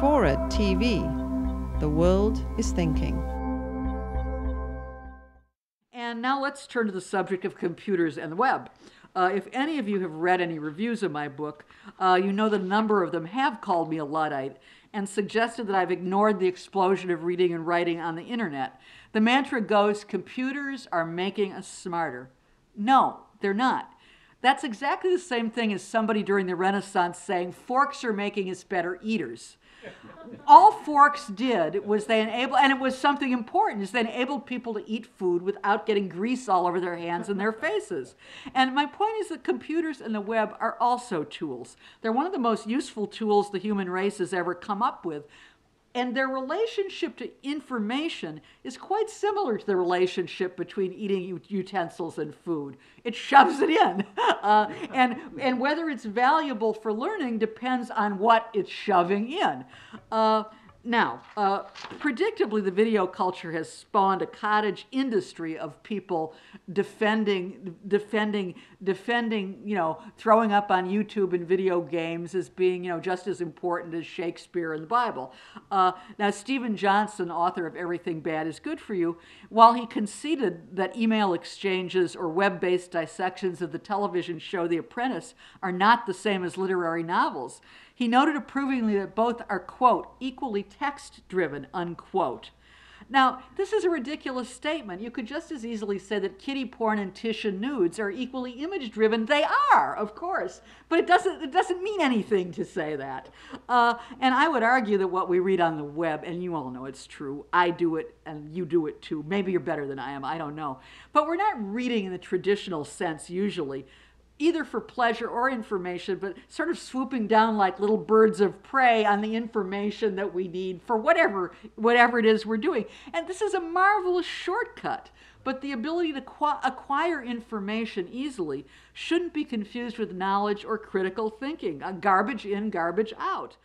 Forward TV. The world is thinking. And now let's turn to the subject of computers and the web. If any of you have read any reviews of my book, you know that a number of them have called me a Luddite and suggested that I've ignored the explosion of reading and writing on the internet. The mantra goes, computers are making us smarter. No, they're not. That's exactly the same thing as somebody during the Renaissance saying, forks are making us better eaters. All forks did was they enabled, and it was something important, is they enabled people to eat food without getting grease all over their hands and their faces. And my point is that computers and the web are also tools. They're one of the most useful tools the human race has ever come up with. And their relationship to information is quite similar to the relationship between eating utensils and food. It shoves it in. And whether it's valuable for learning depends on what it's shoving in. Now, predictably, the video culture has spawned a cottage industry of people defending, you know, throwing up on YouTube and video games as being, you know, just as important as Shakespeare and the Bible. Now, Stephen Johnson, author of Everything Bad is Good for You, while he conceded that email exchanges or web-based dissections of the television show The Apprentice are not the same as literary novels, he noted approvingly that both are, quote, equally text-driven, unquote. Now, this is a ridiculous statement. You could just as easily say that kiddie porn and Titian nudes are equally image-driven. They are, of course, but it doesn't mean anything to say that. And I would argue that what we read on the web, and you all know it's true, I do it and you do it too. Maybe you're better than I am, I don't know. But we're not reading in the traditional sense usually, either for pleasure or information, but sort of swooping down like little birds of prey on the information that we need for whatever it is we're doing. And this is a marvelous shortcut, but the ability to acquire information easily shouldn't be confused with knowledge or critical thinking, garbage in, garbage out.